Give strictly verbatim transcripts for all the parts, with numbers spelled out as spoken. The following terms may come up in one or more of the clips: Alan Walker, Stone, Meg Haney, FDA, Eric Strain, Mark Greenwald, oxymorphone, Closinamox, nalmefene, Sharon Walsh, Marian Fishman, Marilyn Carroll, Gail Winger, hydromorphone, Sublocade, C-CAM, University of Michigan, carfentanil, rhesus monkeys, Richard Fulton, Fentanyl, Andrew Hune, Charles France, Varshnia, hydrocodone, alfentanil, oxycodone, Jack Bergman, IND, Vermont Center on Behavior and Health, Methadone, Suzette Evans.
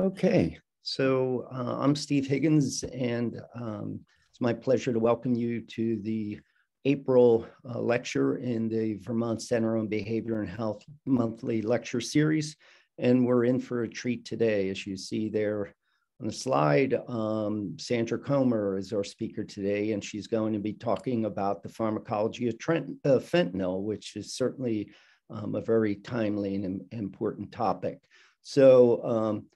Okay, so uh, I'm Steve Higgins, and um, it's my pleasure to welcome you to the April uh, lecture in the Vermont Center on Behavior and Health monthly lecture series. And we're in for a treat today. As you see there on the slide, um, Sandra Comer is our speaker today, and she's going to be talking about the pharmacology of Trent, uh, fentanyl, which is certainly um, a very timely and important topic. So um,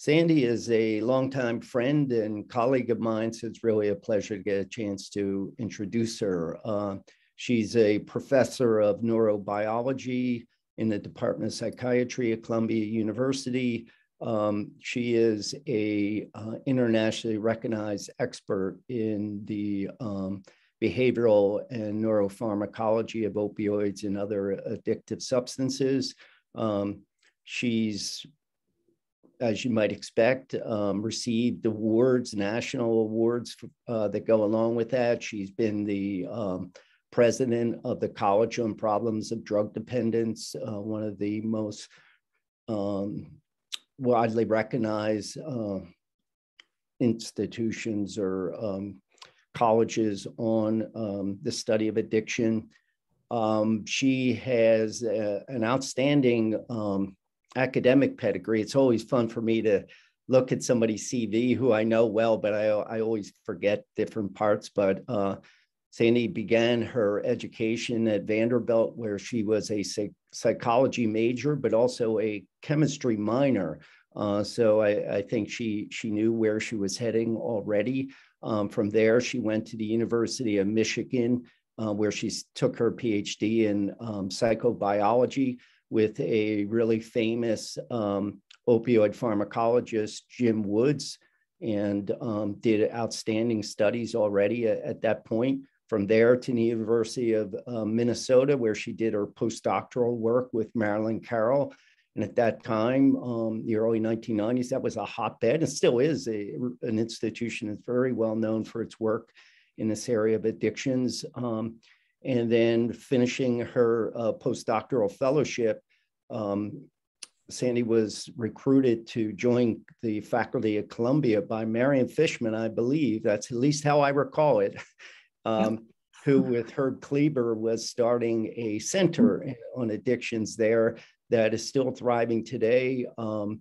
Sandy is a longtime friend and colleague of mine, so it's really a pleasure to get a chance to introduce her. Uh, she's a professor of neurobiology in the Department of Psychiatry at Columbia University. Um, she is a uh, internationally recognized expert in the um, behavioral and neuropharmacology of opioids and other addictive substances. Um, she's, as you might expect, um, received awards, national awards uh, that go along with that. She's been the um, president of the College on Problems of Drug Dependence, uh, one of the most um, widely recognized uh, institutions or um, colleges on um, the study of addiction. Um, she has a, an outstanding um, academic pedigree. It's always fun for me to look at somebody's C V who I know well, but I, I always forget different parts. But uh, Sandy began her education at Vanderbilt, where she was a psych psychology major, but also a chemistry minor. Uh, so I, I think she, she knew where she was heading already. Um, from there, she went to the University of Michigan, uh, where she took her PhD in um, psychobiology with a really famous um, opioid pharmacologist, Jim Woods, and um, did outstanding studies already at, at that point. From there to the University of uh, Minnesota, where she did her postdoctoral work with Marilyn Carroll. And at that time, um, the early nineteen nineties, that was a hotbed. It still is a, an institution that's very well known for its work in this area of addictions. Um, and then finishing her uh, postdoctoral fellowship, um, Sandy was recruited to join the faculty at Columbia by Marian Fishman, I believe. That's at least how I recall it, um, yep. Who with Herb Kleber was starting a center on addictions there that is still thriving today um,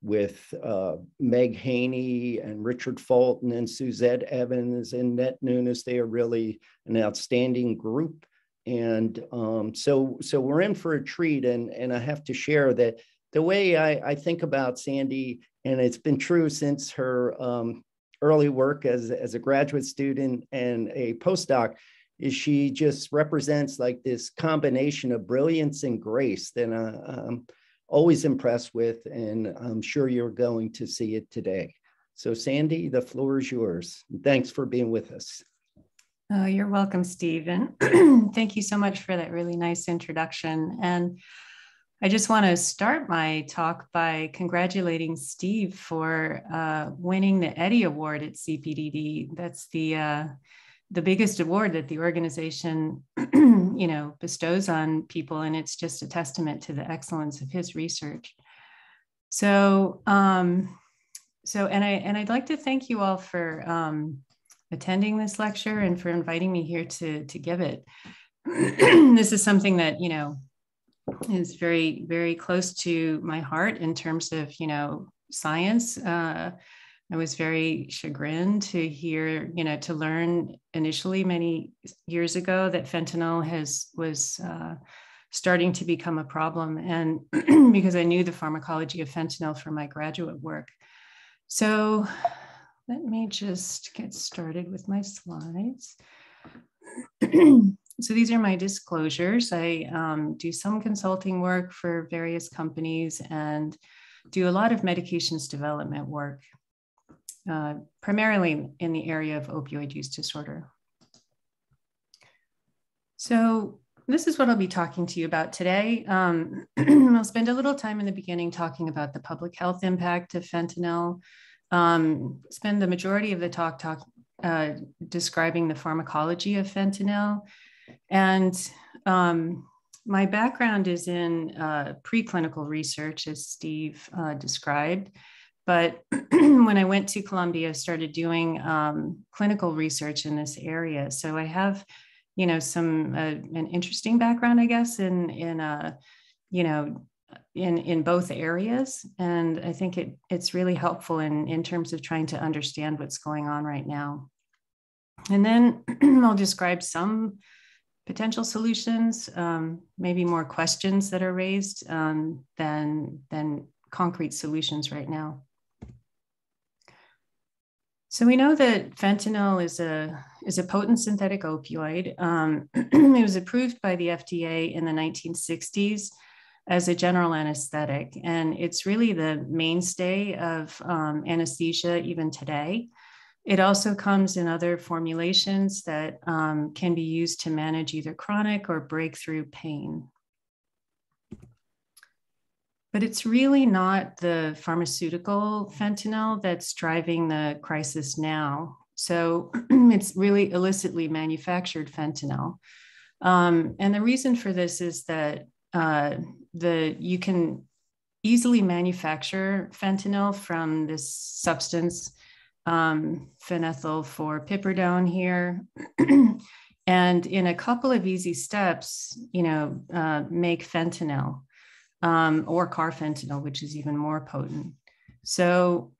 with uh, Meg Haney and Richard Fulton and Suzette Evans and Nett Nunes. They are really an outstanding group. And um, so, so we're in for a treat. And, and I have to share that the way I, I think about Sandy, and it's been true since her um, early work as, as a graduate student and a postdoc, is she just represents like this combination of brilliance and grace that I, I'm always impressed with, and I'm sure you're going to see it today. So Sandy, the floor is yours. Thanks for being with us. Oh, you're welcome, Steve. And thank you so much for that really nice introduction. And I just want to start my talk by congratulating Steve for uh, winning the Eddie award at C P D D. That's the uh, the biggest award that the organization, you know, bestows on people, and it's just a testament to the excellence of his research. So, um, so, and I and I'd like to thank you all for um, attending this lecture and for inviting me here to to give it. This is something that, you know, is very, very close to my heart in terms of, you know, science. Uh, I was very chagrined to hear, you know, to learn initially many years ago that fentanyl has was uh, starting to become a problem, and because I knew the pharmacology of fentanyl for my graduate work. So let me just get started with my slides. So these are my disclosures. I um, do some consulting work for various companies and do a lot of medications development work, uh, primarily in the area of opioid use disorder. So this is what I'll be talking to you about today. Um, I'll spend a little time in the beginning talking about the public health impact of fentanyl, um, spend the majority of the talk, talk uh, describing the pharmacology of fentanyl. And um, my background is in uh, preclinical research, as Steve uh, described, But when I went to Columbia, I started doing um, clinical research in this area. So I have, you know, some, uh, an interesting background, I guess, in, in uh, you know, in, in both areas. And I think it, it's really helpful in, in terms of trying to understand what's going on right now. And then I'll describe some potential solutions, um, maybe more questions that are raised um, than, than concrete solutions right now. So we know that fentanyl is a, is a potent synthetic opioid. Um, it was approved by the F D A in the nineteen sixties as a general anesthetic. And it's really the mainstay of um, anesthesia even today. It also comes in other formulations that um, can be used to manage either chronic or breakthrough pain. But it's really not the pharmaceutical fentanyl that's driving the crisis now. So it's really illicitly manufactured fentanyl. Um, and the reason for this is that uh, the, you can easily manufacture fentanyl from this substance, um, phenethylpiperidine here. And in a couple of easy steps, you know, uh, make fentanyl. Um, or carfentanil, which is even more potent. So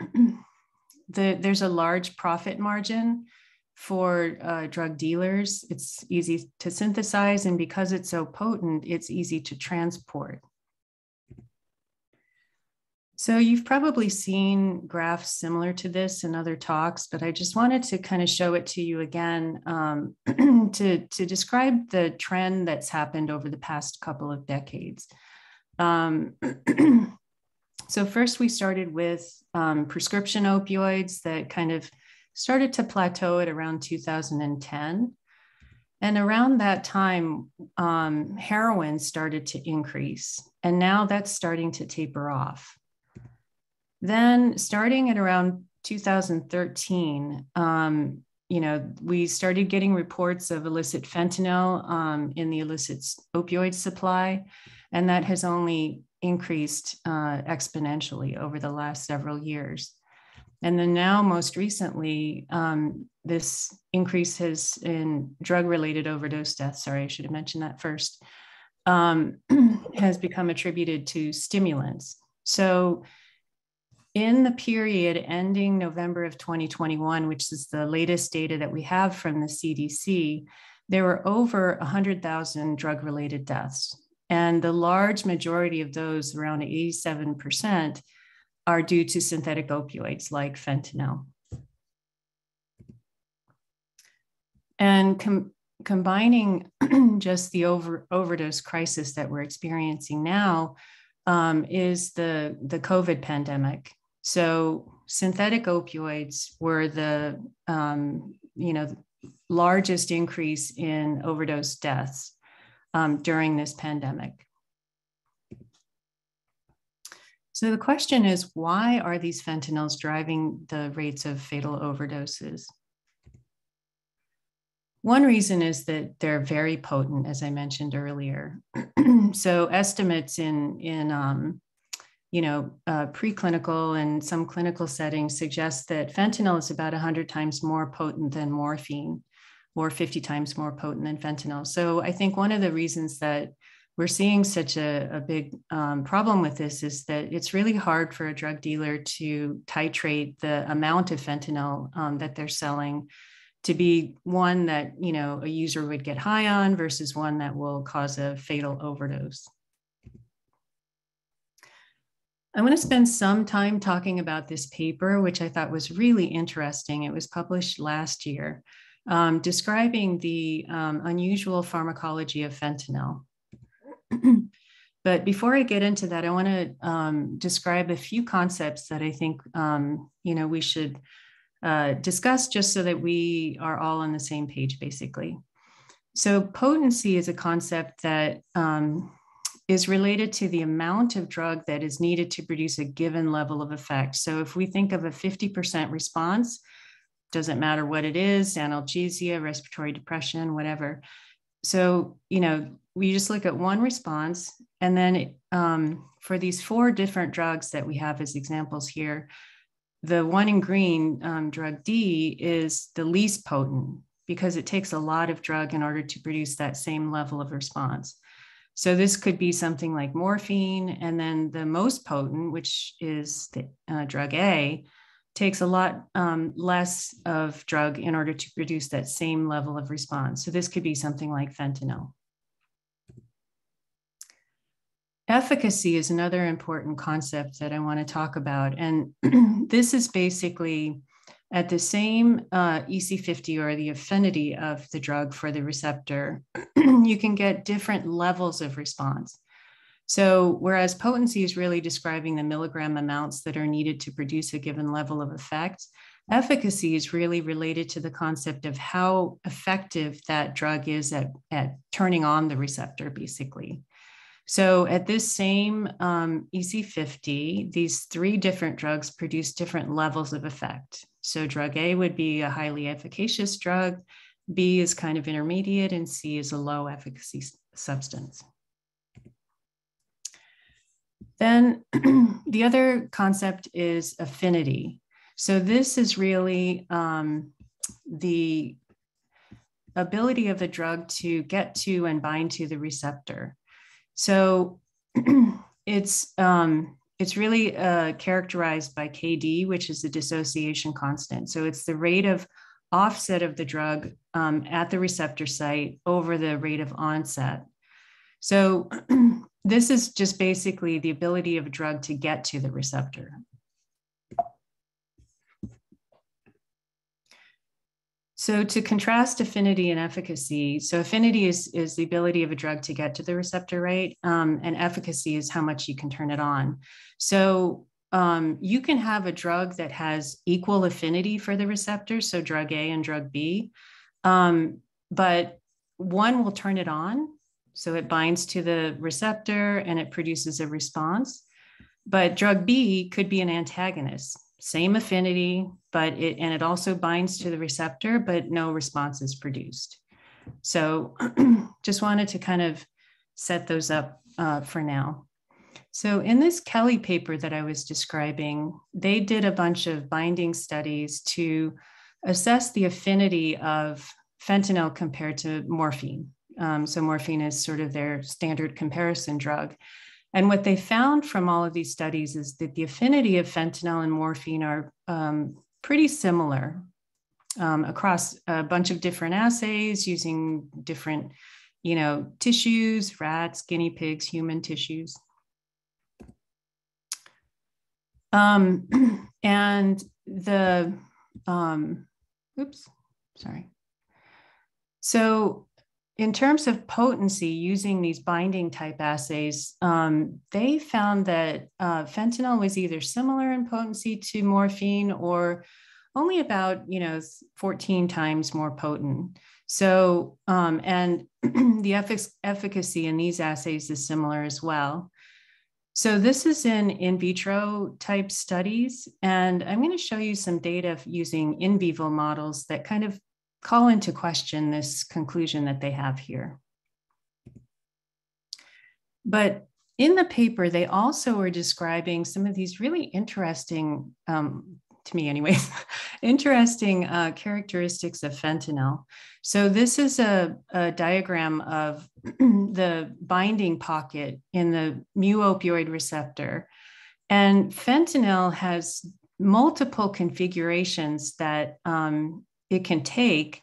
the, there's a large profit margin for uh, drug dealers. It's easy to synthesize, and because it's so potent, it's easy to transport. So you've probably seen graphs similar to this in other talks, but I just wanted to kind of show it to you again um, to, to describe the trend that's happened over the past couple of decades. Um, so first we started with um, prescription opioids that kind of started to plateau at around two thousand ten. And around that time, um, heroin started to increase, and now that's starting to taper off. Then starting at around two thousand thirteen, um, you know, we started getting reports of illicit fentanyl um, in the illicit opioid supply. And that has only increased uh, exponentially over the last several years. And then now most recently, um, this increase has in drug-related overdose deaths, sorry, I should have mentioned that first, um, has become attributed to stimulants. So in the period ending November of twenty twenty-one, which is the latest data that we have from the C D C, there were over one hundred thousand drug-related deaths. And the large majority of those, around eighty-seven percent, are due to synthetic opioids like fentanyl. And com combining just the over overdose crisis that we're experiencing now um, is the, the COVID pandemic. So synthetic opioids were the um, you know, largest increase in overdose deaths Um, during this pandemic. So the question is, why are these fentanyls driving the rates of fatal overdoses? One reason is that they're very potent, as I mentioned earlier. So estimates in, in um, you know, uh, preclinical and some clinical settings suggest that fentanyl is about one hundred times more potent than morphine, or fifty times more potent than fentanyl. So I think one of the reasons that we're seeing such a, a big um, problem with this is that it's really hard for a drug dealer to titrate the amount of fentanyl um, that they're selling to be one that, you know, a user would get high on versus one that will cause a fatal overdose. I want to spend some time talking about this paper, which I thought was really interesting. It was published last year. Um, describing the um, unusual pharmacology of fentanyl. But before I get into that, I want to um, describe a few concepts that I think um, you know, we should uh, discuss just so that we are all on the same page, basically. So potency is a concept that um, is related to the amount of drug that is needed to produce a given level of effect. So if we think of a fifty percent response, doesn't matter what it is, analgesia, respiratory depression, whatever. So, you know, we just look at one response, and then um, for these four different drugs that we have as examples here, the one in green, um, drug D, is the least potent because it takes a lot of drug in order to produce that same level of response. So this could be something like morphine. And then the most potent, which is the uh, drug A, takes a lot um, less of drug in order to produce that same level of response. So this could be something like fentanyl. Efficacy is another important concept that I want to talk about. And this is basically at the same uh, E C fifty, or the affinity of the drug for the receptor, you can get different levels of response. So whereas potency is really describing the milligram amounts that are needed to produce a given level of effect, efficacy is really related to the concept of how effective that drug is at, at turning on the receptor, basically. So at this same um, E C fifty, these three different drugs produce different levels of effect. So drug A would be a highly efficacious drug, B is kind of intermediate, and C is a low efficacy substance. Then the other concept is affinity. So this is really um, the ability of a drug to get to and bind to the receptor. So it's, um, it's really uh, characterized by K D, which is the dissociation constant. So it's the rate of offset of the drug um, at the receptor site over the rate of onset. So this is just basically the ability of a drug to get to the receptor. So to contrast affinity and efficacy, so affinity is, is the ability of a drug to get to the receptor, right? Um, and efficacy is how much you can turn it on. So um, you can have a drug that has equal affinity for the receptor, so drug A and drug B, um, but one will turn it on. So it binds to the receptor and it produces a response, but drug B could be an antagonist. Same affinity, but it, and it also binds to the receptor, but no response is produced. So just wanted to kind of set those up uh, for now. So in this Kelly paper that I was describing, they did a bunch of binding studies to assess the affinity of fentanyl compared to morphine. Um, so morphine is sort of their standard comparison drug. And what they found from all of these studies is that the affinity of fentanyl and morphine are um, pretty similar um, across a bunch of different assays using different, you know, tissues, rats, guinea pigs, human tissues. Um, and the, um, oops, sorry. So in terms of potency, using these binding type assays, um, they found that uh, fentanyl was either similar in potency to morphine or only about, you know, fourteen times more potent. So, um, and the effic- efficacy in these assays is similar as well. So this is in in vitro type studies, and I'm going to show you some data using in vivo models that kind of call into question this conclusion that they have here. But in the paper, they also were describing some of these really interesting, um, to me anyways, interesting uh, characteristics of fentanyl. So this is a, a diagram of the binding pocket in the mu opioid receptor. And fentanyl has multiple configurations that um, it can take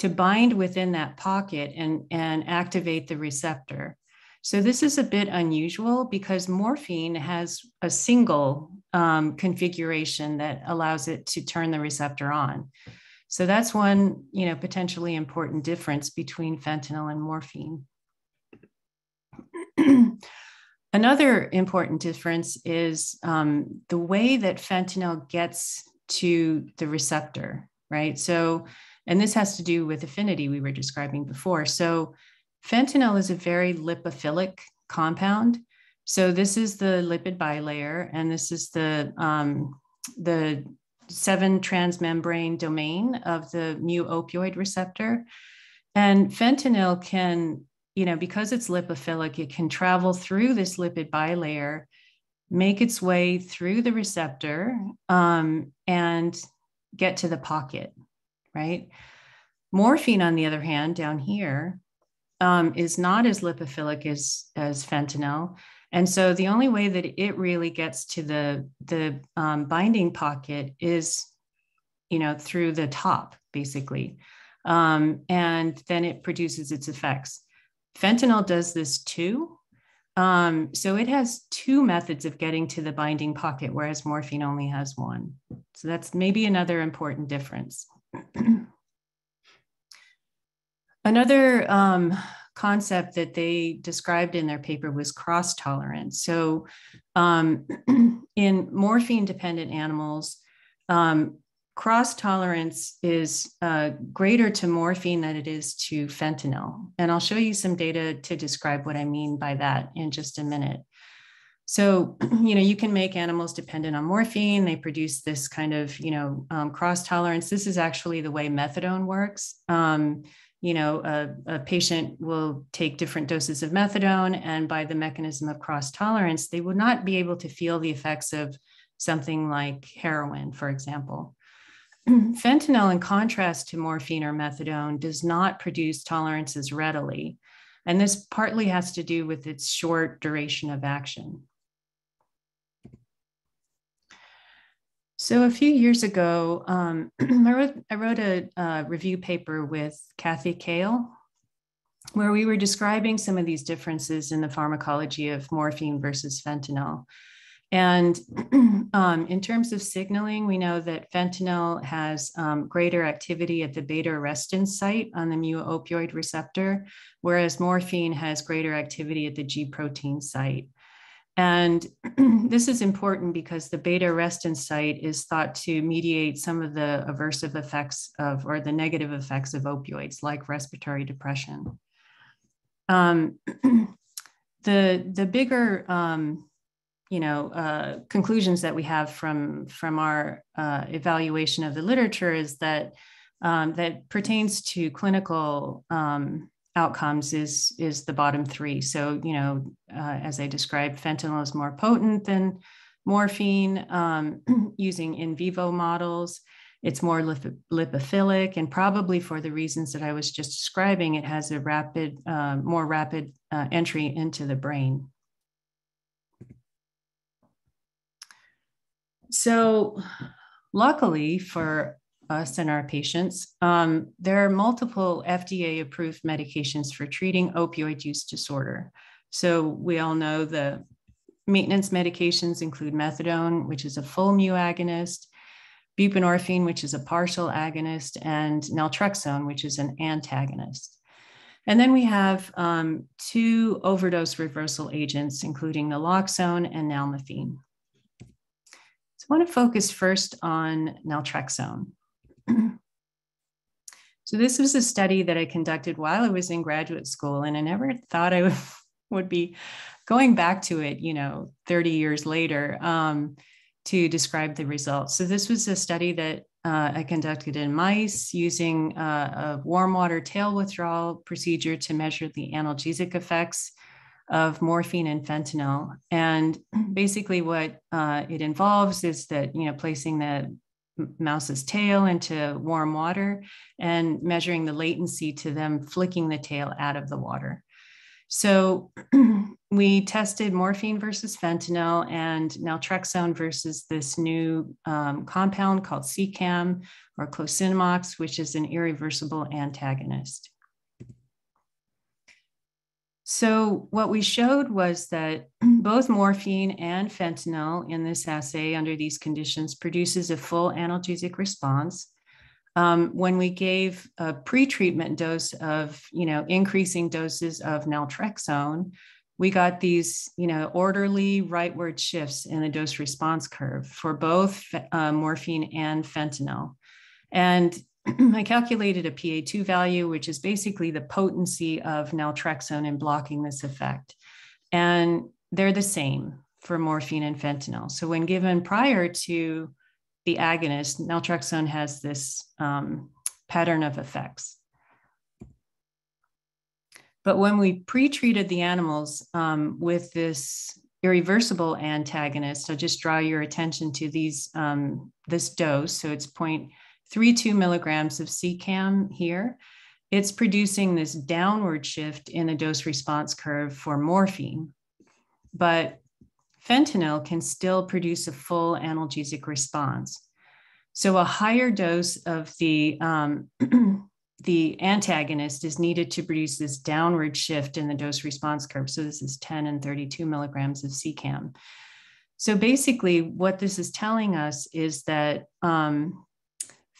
to bind within that pocket and, and activate the receptor. So this is a bit unusual because morphine has a single um, configuration that allows it to turn the receptor on. So that's one, you know, potentially important difference between fentanyl and morphine. Another important difference is um, the way that fentanyl gets to the receptor. Right? So, and this has to do with affinity we were describing before. So fentanyl is a very lipophilic compound. So this is the lipid bilayer, and this is the, um, the seven transmembrane domain of the mu opioid receptor. And fentanyl can, you know, because it's lipophilic, it can travel through this lipid bilayer, make its way through the receptor um, and get to the pocket, right? Morphine, on the other hand, down here, um, is not as lipophilic as, as fentanyl. And so the only way that it really gets to the, the um, binding pocket is, you know, through the top, basically. Um, and then it produces its effects. Fentanyl does this too. Um, so it has two methods of getting to the binding pocket, whereas morphine only has one. So that's maybe another important difference. Another um, concept that they described in their paper was cross-tolerance. So um, in morphine-dependent animals, um, cross-tolerance is uh, greater to morphine than it is to fentanyl. And I'll show you some data to describe what I mean by that in just a minute. So, you know, you can make animals dependent on morphine. They produce this kind of, you know, um, cross-tolerance. This is actually the way methadone works. Um, you know, a, a patient will take different doses of methadone, and by the mechanism of cross-tolerance, they will not be able to feel the effects of something like heroin, for example. Fentanyl, in contrast to morphine or methadone, does not produce tolerances readily. And this partly has to do with its short duration of action. So a few years ago, um, I wrote, I wrote a, a review paper with Kathy Kale, where we were describing some of these differences in the pharmacology of morphine versus fentanyl. And um, in terms of signaling, we know that fentanyl has um, greater activity at the beta-arrestin site on the mu-opioid receptor, whereas morphine has greater activity at the G protein site. And this is important because the beta-arrestin site is thought to mediate some of the aversive effects of, or the negative effects of opioids, like respiratory depression. Um, the, the bigger, um, you know, uh, conclusions that we have from, from our uh, evaluation of the literature is that um, that pertains to clinical um, outcomes is, is the bottom three. So, you know, uh, as I described, fentanyl is more potent than morphine um, using in vivo models. It's more lip lipophilic, and probably for the reasons that I was just describing, it has a rapid, uh, more rapid uh, entry into the brain. So luckily for us and our patients, um, there are multiple F D A-approved medications for treating opioid use disorder. So we all know the maintenance medications include methadone, which is a full mu agonist, buprenorphine, which is a partial agonist, and naltrexone, which is an antagonist. And then we have um, two overdose reversal agents, including naloxone and nalmefene. So I want to focus first on naltrexone. So this was a study that I conducted while I was in graduate school, and I never thought I would, would be going back to it, you know, thirty years later um, to describe the results. So this was a study that uh, I conducted in mice using uh, a warm water tail withdrawal procedure to measure the analgesic effects of morphine and fentanyl. And basically what uh, it involves is that, you know, placing the mouse's tail into warm water and measuring the latency to them flicking the tail out of the water. So we tested morphine versus fentanyl and naltrexone versus this new um, compound called C CAM or Closinamox, which is an irreversible antagonist. So what we showed was that both morphine and fentanyl in this assay under these conditions produces a full analgesic response. Um, when we gave a pretreatment dose of, you know, increasing doses of naltrexone, we got these, you know, orderly rightward shifts in the dose response curve for both uh, morphine and fentanyl. And I calculated a P A two value, which is basically the potency of naltrexone in blocking this effect. And they're the same for morphine and fentanyl. So when given prior to the agonist, naltrexone has this um, pattern of effects. But when we pre-treated the animals um, with this irreversible antagonist. So just draw your attention to these um, this dose. So it's zero point three two milligrams of C-CAM here. It's producing this downward shift in the dose response curve for morphine, but fentanyl can still produce a full analgesic response. So a higher dose of the, um, the antagonist is needed to produce this downward shift in the dose response curve. So this is ten and thirty-two milligrams of C-CAM. So basically what this is telling us is that um,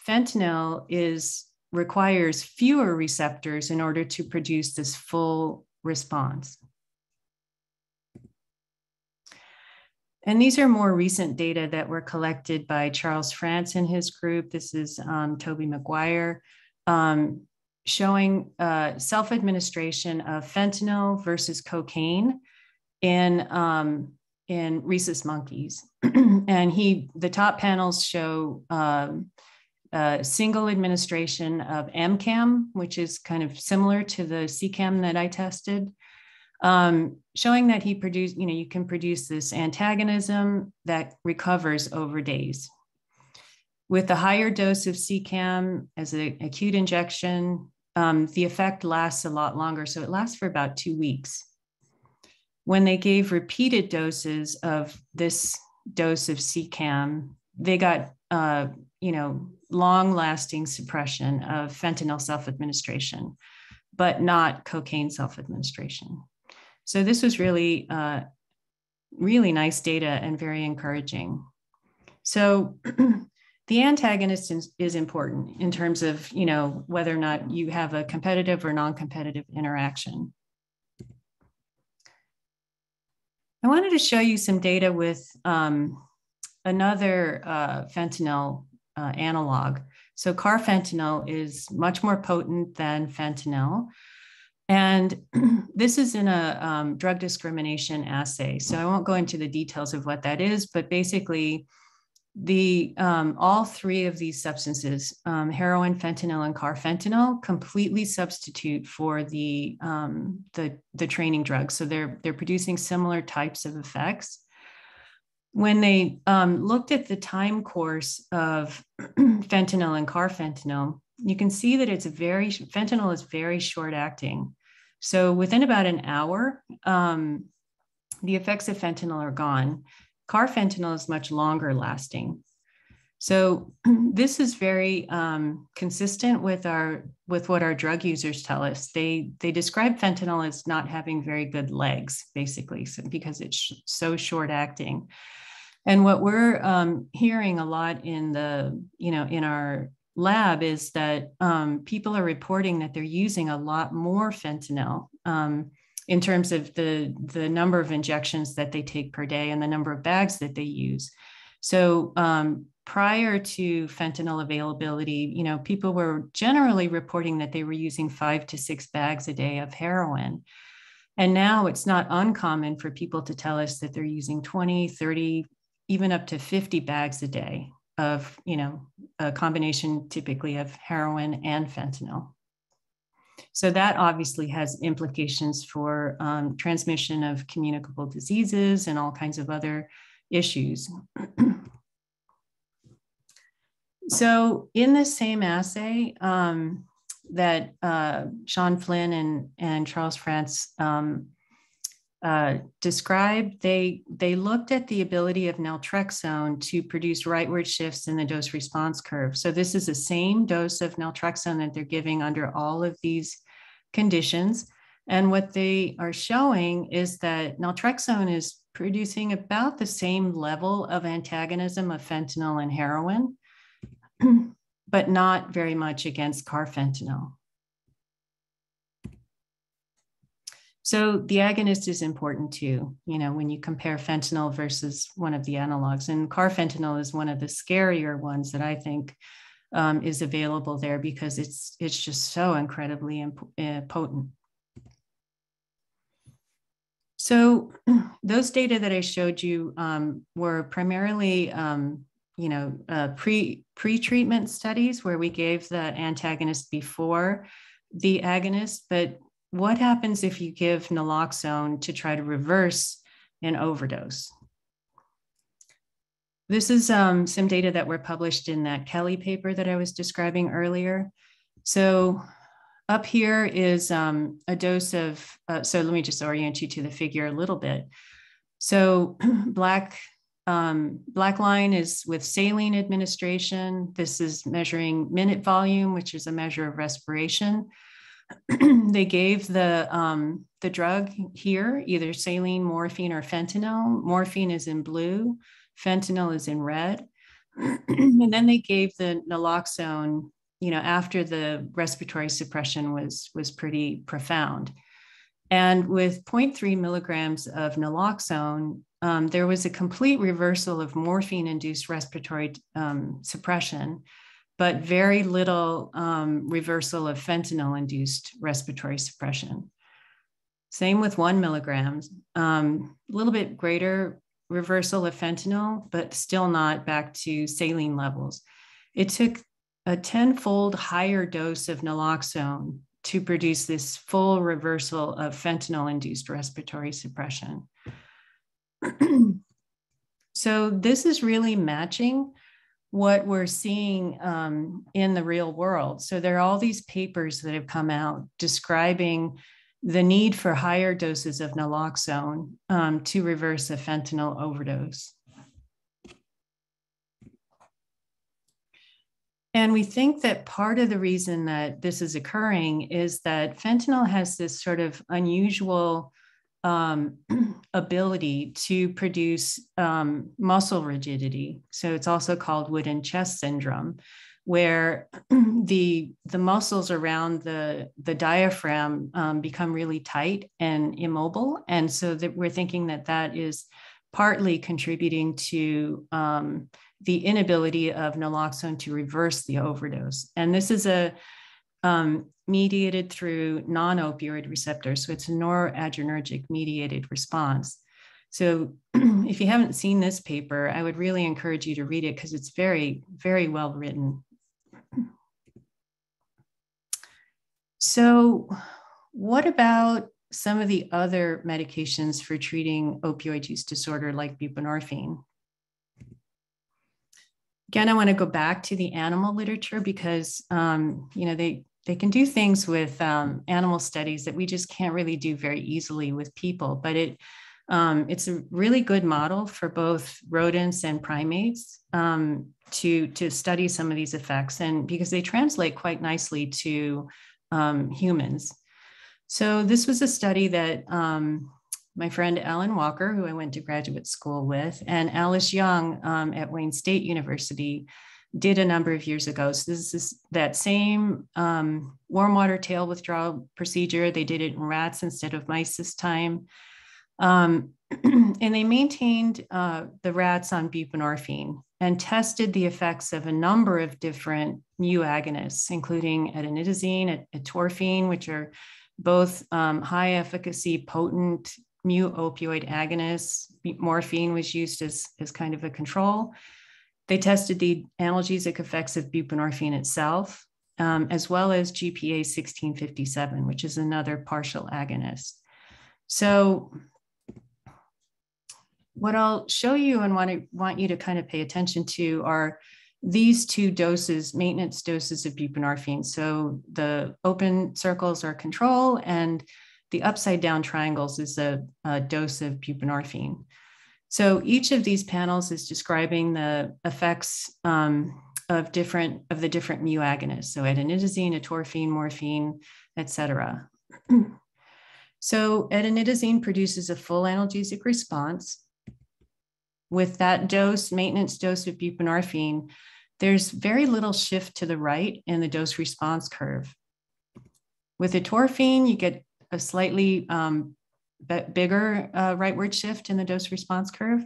fentanyl is requires fewer receptors in order to produce this full response. And these are more recent data that were collected by Charles France and his group. This is um, Toby McGuire, um, showing uh, self-administration of fentanyl versus cocaine in, um, in rhesus monkeys. And he, the top panels show um, Uh, single administration of M CAM, which is kind of similar to the C-CAM that I tested, um, showing that he produced, you know, you can produce this antagonism that recovers over days. With the higher dose of C-CAM as an acute injection, um, the effect lasts a lot longer. So it lasts for about two weeks. When they gave repeated doses of this dose of C-CAM, they got, uh, you know, long-lasting suppression of fentanyl self-administration, but not cocaine self-administration. So this was really, uh, really nice data and very encouraging. So the antagonist is, is important in terms of, you know, whether or not you have a competitive or non-competitive interaction. I wanted to show you some data with um, another uh, fentanyl Uh, analog. So carfentanil is much more potent than fentanyl. And this is in a um, drug discrimination assay. So I won't go into the details of what that is, but basically the um, all three of these substances, um, heroin, fentanyl, and carfentanil, completely substitute for the, um, the, the training drugs. So they're, they're producing similar types of effects. When they um, looked at the time course of fentanyl and carfentanil, you can see that it's very, fentanyl is very short acting. So within about an hour, um, the effects of fentanyl are gone. Carfentanil is much longer lasting. So this is very um, consistent with our with what our drug users tell us. They they describe fentanyl as not having very good legs, basically, so, because it's so short acting. And what we're um, hearing a lot in the you know in our lab is that um, people are reporting that they're using a lot more fentanyl um, in terms of the the number of injections that they take per day and the number of bags that they use. So um, prior to fentanyl availability, you know, people were generally reporting that they were using five to six bags a day of heroin. And now it's not uncommon for people to tell us that they're using twenty, thirty, even up to fifty bags a day of, you know, a combination typically of heroin and fentanyl. So that obviously has implications for um, transmission of communicable diseases and all kinds of other issues. So in this same assay um, that uh, Sean Flynn and, and Charles France um, uh, described, they, they looked at the ability of naltrexone to produce rightward shifts in the dose response curve. So this is the same dose of naltrexone that they're giving under all of these conditions. And what they are showing is that naltrexone is producing about the same level of antagonism of fentanyl and heroin, but not very much against carfentanil. So the agonist is important too, you know, when you compare fentanyl versus one of the analogs, and carfentanil is one of the scarier ones that I think um, is available there because it's, it's just so incredibly imp uh, potent. So those data that I showed you um, were primarily um, you know, uh, pre, pre-treatment studies where we gave the antagonist before the agonist, but what happens if you give naloxone to try to reverse and overdose. This is um, some data that were published in that Kelly paper that I was describing earlier. So up here is um, a dose of, uh, so let me just orient you to the figure a little bit. So black, um, black line is with saline administration. This is measuring minute volume, which is a measure of respiration. They gave the, um, the drug here, either saline, morphine, or fentanyl. Morphine is in blue, fentanyl is in red. And then they gave the naloxone, you know, after the respiratory suppression was, was pretty profound. And with zero point three milligrams of naloxone, um, there was a complete reversal of morphine-induced respiratory um, suppression, but very little um, reversal of fentanyl-induced respiratory suppression. Same with one milligram, a um, little bit greater reversal of fentanyl, but still not back to saline levels. It took a tenfold higher dose of naloxone to produce this full reversal of fentanyl-induced respiratory suppression. So this is really matching what we're seeing um, in the real world. So there are all these papers that have come out describing the need for higher doses of naloxone um, to reverse a fentanyl overdose. And we think that part of the reason that this is occurring is that fentanyl has this sort of unusual um, ability to produce um, muscle rigidity. So it's also called wooden chest syndrome, where the, the muscles around the, the diaphragm um, become really tight and immobile. And so that we're thinking that that is partly contributing to um, the inability of naloxone to reverse the overdose. And this is a um, mediated through non-opioid receptors. So it's a noradrenergic mediated response. So if you haven't seen this paper, I would really encourage you to read it because it's very, very well written. So what about some of the other medications for treating opioid use disorder like buprenorphine? Again, I want to go back to the animal literature because, um, you know, they, they can do things with um, animal studies that we just can't really do very easily with people, but it, um, it's a really good model for both rodents and primates um, to, to study some of these effects, and because they translate quite nicely to um, humans. So this was a study that um, my friend Alan Walker, who I went to graduate school with, and Alice Young um, at Wayne State University did a number of years ago. So this is that same um, warm water tail withdrawal procedure. They did it in rats instead of mice this time. Um, and they maintained uh, the rats on buprenorphine and tested the effects of a number of different mu agonists, including etonitazine, etorphine, which are both um, high efficacy, potent mu opioid agonists. Morphine was used as, as kind of a control. They tested the analgesic effects of buprenorphine itself, um, as well as G P A sixteen fifty-seven, which is another partial agonist. So what I'll show you and want to want you to kind of pay attention to are these two doses, maintenance doses of buprenorphine. So the open circles are control and the upside down triangles is a, a dose of buprenorphine. So each of these panels is describing the effects um, of different of the different mu agonists. So etonitazine, etorphine, morphine, et cetera. So etonitazine produces a full analgesic response. With that dose, maintenance dose of buprenorphine, there's very little shift to the right in the dose response curve. With etorphine, you get a slightly um, bigger uh, rightward shift in the dose response curve.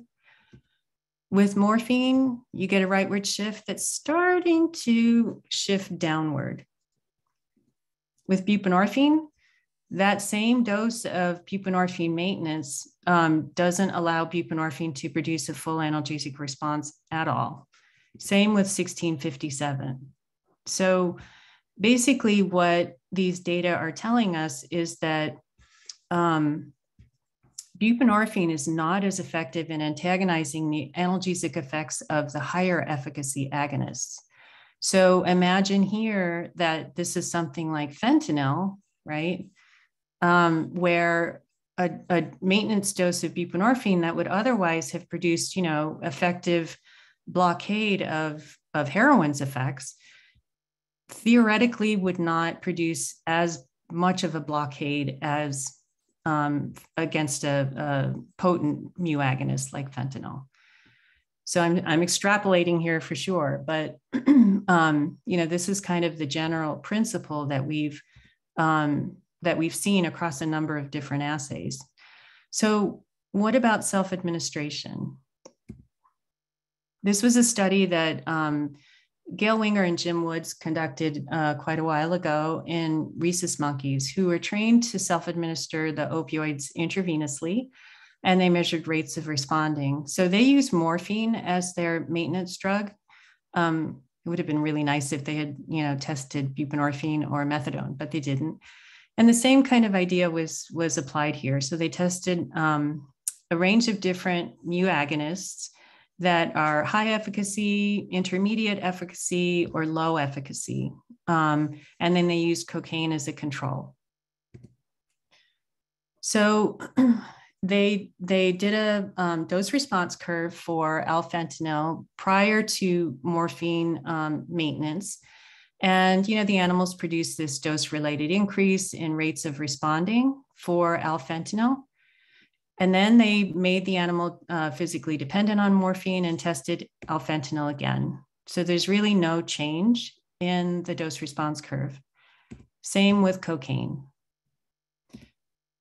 With morphine, you get a rightward shift that's starting to shift downward. With buprenorphine, that same dose of buprenorphine maintenance um, doesn't allow buprenorphine to produce a full analgesic response at all. Same with sixteen fifty-seven. So basically what these data are telling us is that um, buprenorphine is not as effective in antagonizing the analgesic effects of the higher efficacy agonists. So imagine here that this is something like fentanyl, right? Um, where a, a maintenance dose of buprenorphine that would otherwise have produced, you know, effective blockade of, of heroin's effects theoretically would not produce as much of a blockade as um, against a, a potent mu agonist like fentanyl. So I'm, I'm extrapolating here for sure, but um, you know, this is kind of the general principle that we've um, that we've seen across a number of different assays. So what about self-administration? This was a study that um, Gail Winger and Jim Woods conducted uh, quite a while ago in rhesus monkeys who were trained to self-administer the opioids intravenously, and they measured rates of responding. So they used morphine as their maintenance drug. Um, it would have been really nice if they had, you know, tested buprenorphine or methadone, but they didn't. And the same kind of idea was, was applied here. So they tested um, a range of different mu agonists that are high efficacy, intermediate efficacy, or low efficacy. Um, and then they used cocaine as a control. So they, they did a um, dose response curve for alfentanil prior to morphine um, maintenance. And, you know, the animals produced this dose-related increase in rates of responding for alfentanil. And then they made the animal uh, physically dependent on morphine and tested alfentanil again. So there's really no change in the dose response curve. Same with cocaine.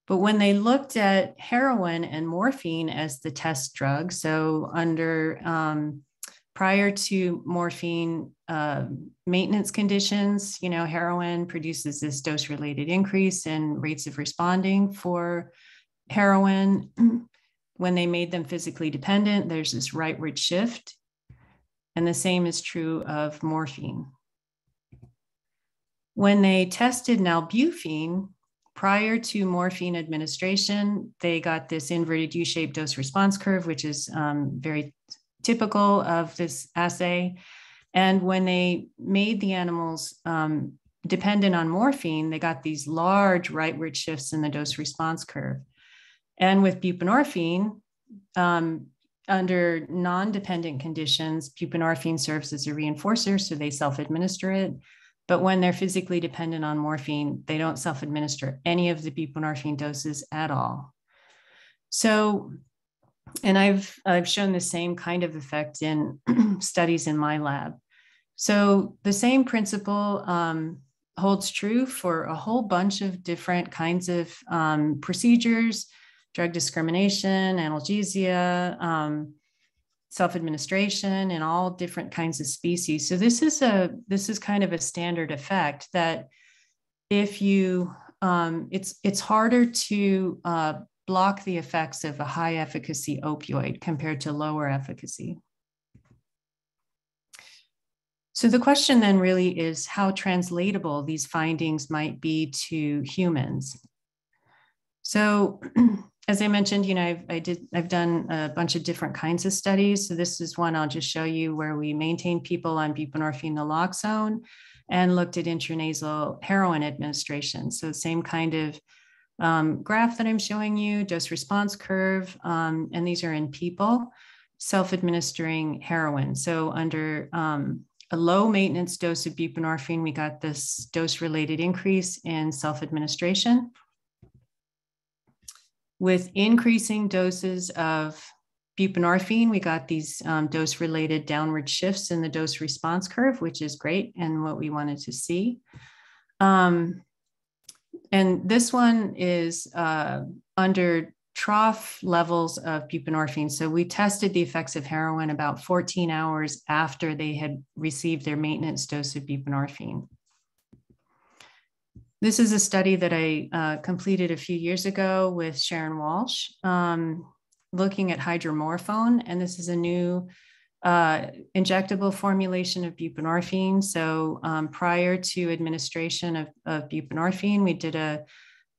But when they looked at heroin and morphine as the test drug, so under um, prior to morphine uh, maintenance conditions, you know, heroin produces this dose-related increase in rates of responding for heroin. When they made them physically dependent, there's this rightward shift. And the same is true of morphine. When they tested nalbuphine prior to morphine administration, they got this inverted U-shaped dose response curve, which is um, very typical of this assay. And when they made the animals um, dependent on morphine, they got these large rightward shifts in the dose response curve. And with buprenorphine, um, under non-dependent conditions, buprenorphine serves as a reinforcer, so they self-administer it. But when they're physically dependent on morphine, they don't self-administer any of the buprenorphine doses at all. So, and I've, I've shown the same kind of effect in studies in my lab. So the same principle um, holds true for a whole bunch of different kinds of um, procedures, drug discrimination, analgesia, um, self-administration in all different kinds of species. So this is a this is kind of a standard effect that if you, um, it's, it's harder to uh, block the effects of a high efficacy opioid compared to lower efficacy. So the question then really is how translatable these findings might be to humans. So as I mentioned, you know, I've, I did, I've done a bunch of different kinds of studies. So this is one I'll just show you where we maintained people on buprenorphine naloxone and looked at intranasal heroin administration. So same kind of um, graph that I'm showing you, dose response curve, um, and these are in people self-administering heroin. So under um, a low maintenance dose of buprenorphine, we got this dose-related increase in self-administration. With increasing doses of buprenorphine, we got these um, dose-related downward shifts in the dose response curve, which is great and what we wanted to see. Um, and this one is uh, under trough levels of buprenorphine. So we tested the effects of heroin about fourteen hours after they had received their maintenance dose of buprenorphine. This is a study that I uh, completed a few years ago with Sharon Walsh, um, looking at hydromorphone. And this is a new uh, injectable formulation of buprenorphine. So um, prior to administration of, of buprenorphine, we did a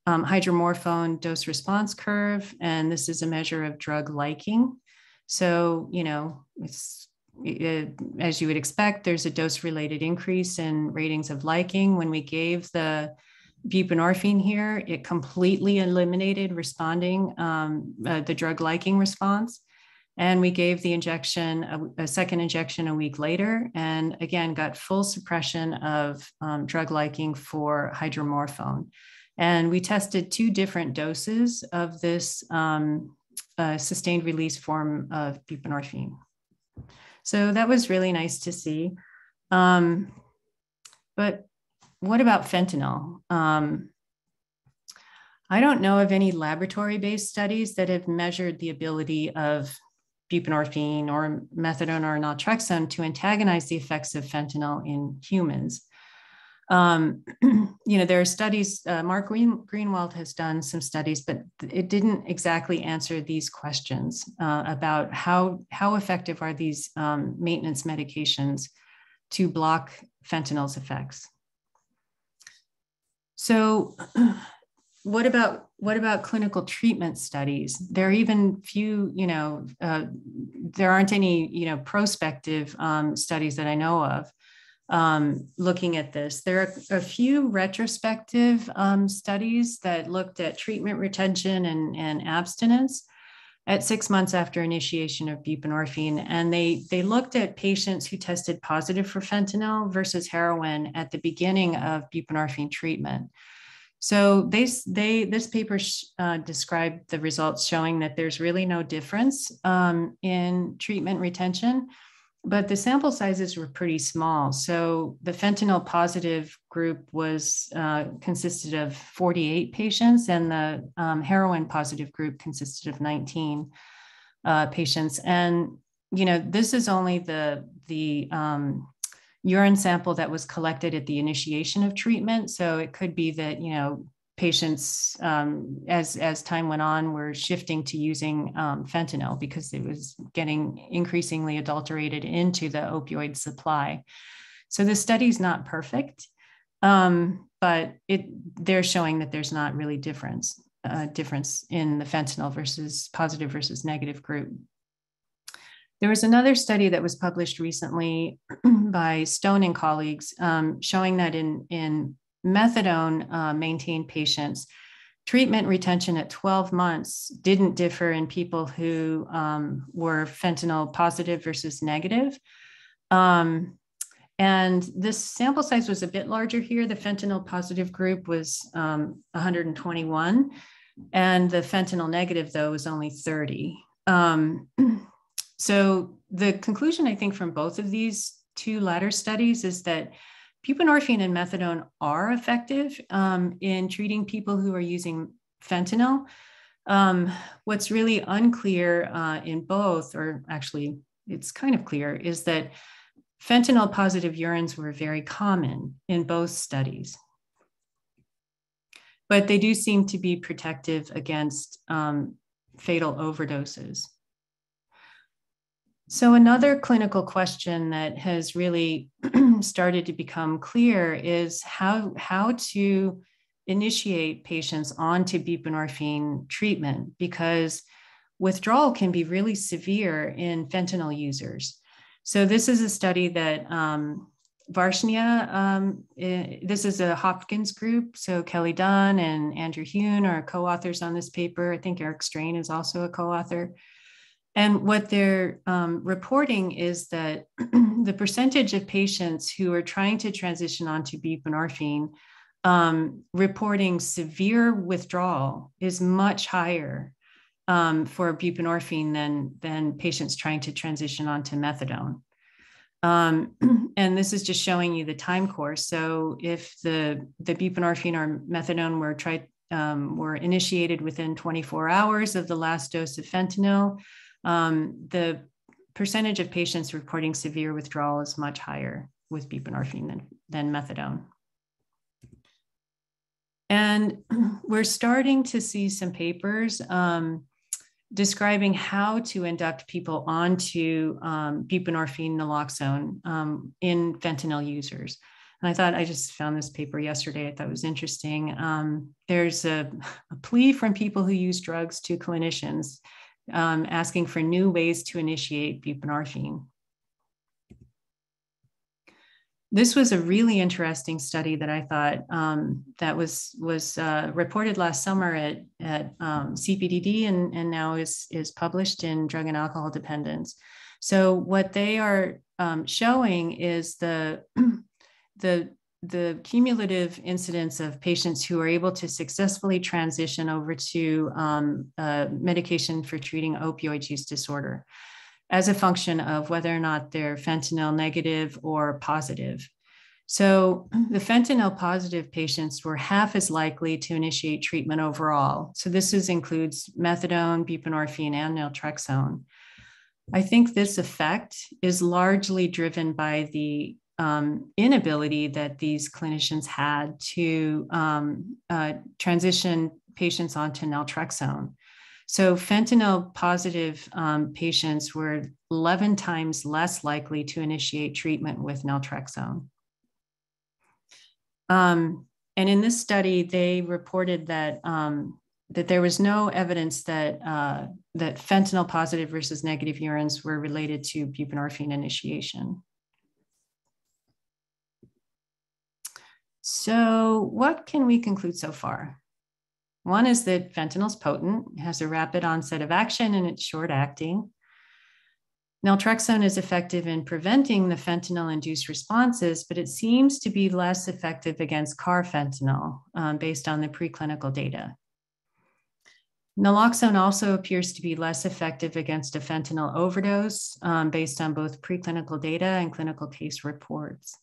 um, hydromorphone dose response curve. And this is a measure of drug liking. So, you know, it's, it, as you would expect, there's a dose related increase in ratings of liking. When we gave the buprenorphine here, it completely eliminated responding, um, uh, the drug liking response. And we gave the injection, a, a second injection a week later, and again, got full suppression of um, drug liking for hydromorphone. And we tested two different doses of this um, uh, sustained release form of buprenorphine. So that was really nice to see. Um, but what about fentanyl? Um, I don't know of any laboratory-based studies that have measured the ability of buprenorphine or methadone or naltrexone to antagonize the effects of fentanyl in humans. Um, you know, there are studies, uh, Mark Green, Greenwald has done some studies, but it didn't exactly answer these questions uh, about how, how effective are these um, maintenance medications to block fentanyl's effects. So what about, what about clinical treatment studies? There are even few, you know, uh, there aren't any, you know, prospective um, studies that I know of um, looking at this. There are a few retrospective um, studies that looked at treatment retention and, and abstinence at six months after initiation of buprenorphine. And they, they looked at patients who tested positive for fentanyl versus heroin at the beginning of buprenorphine treatment. So they, they, this paper uh, described the results showing that there's really no difference um, in treatment retention, but the sample sizes were pretty small. So the fentanyl positive group was uh, consisted of forty-eight patients, and the um, heroin positive group consisted of nineteen uh, patients. And, you know, this is only the, the, um, urine sample that was collected at the initiation of treatment. So it could be that, you know, patients um, as, as time went on were shifting to using um, fentanyl because it was getting increasingly adulterated into the opioid supply. So the study's not perfect, um, but it, they're showing that there's not really difference, uh, difference in the fentanyl versus positive versus negative group. There was another study that was published recently by Stone and colleagues um, showing that in, in methadone uh, maintained patients, treatment retention at twelve months didn't differ in people who um, were fentanyl positive versus negative. Um, and this sample size was a bit larger here. The fentanyl positive group was um, one hundred twenty-one, and the fentanyl negative, though, was only thirty. Um, So the conclusion, I think, from both of these two latter studies is that buprenorphine and methadone are effective um, in treating people who are using fentanyl. Um, what's really unclear uh, in both, or actually it's kind of clear, is that fentanyl positive urines were very common in both studies. But they do seem to be protective against um, fatal overdoses. So another clinical question that has really started to become clear is how, how to initiate patients onto buprenorphine treatment, because withdrawal can be really severe in fentanyl users. So this is a study that um, Varshnia, um, this is a Hopkins group. So Kelly Dunn and Andrew Hune are co-authors on this paper. I think Eric Strain is also a co-author. And what they're um, reporting is that the percentage of patients who are trying to transition onto buprenorphine um, reporting severe withdrawal is much higher um, for buprenorphine than, than patients trying to transition onto methadone. Um, and this is just showing you the time course. So if the, the buprenorphine or methadone were, tried, um, were initiated within twenty-four hours of the last dose of fentanyl, Um, the percentage of patients reporting severe withdrawal is much higher with buprenorphine than, than methadone. And we're starting to see some papers um, describing how to induct people onto um, buprenorphine naloxone um, in fentanyl users. And I thought, I just found this paper yesterday. I thought it was interesting. Um, there's a, a plea from people who use drugs to clinicians um, asking for new ways to initiate buprenorphine. This was a really interesting study that I thought um, that was was uh, reported last summer at, at um, C P D D and, and now is, is published in Drug and Alcohol Dependence. So what they are um, showing is the, the, the cumulative incidence of patients who are able to successfully transition over to um, uh, medication for treating opioid use disorder, as a function of whether or not they're fentanyl negative or positive. So the fentanyl positive patients were half as likely to initiate treatment overall. So this is, includes methadone, buprenorphine, and naltrexone. I think this effect is largely driven by the um, inability that these clinicians had to um, uh, transition patients onto naltrexone. So fentanyl positive um, patients were eleven times less likely to initiate treatment with naltrexone. Um, and in this study, they reported that, um, that there was no evidence that, uh, that fentanyl positive versus negative urines were related to buprenorphine initiation. So what can we conclude so far? One is that fentanyl is potent, has a rapid onset of action, and it's short acting. Naltrexone is effective in preventing the fentanyl-induced responses, but it seems to be less effective against carfentanil um, based on the preclinical data. Naloxone also appears to be less effective against a fentanyl overdose um, based on both preclinical data and clinical case reports.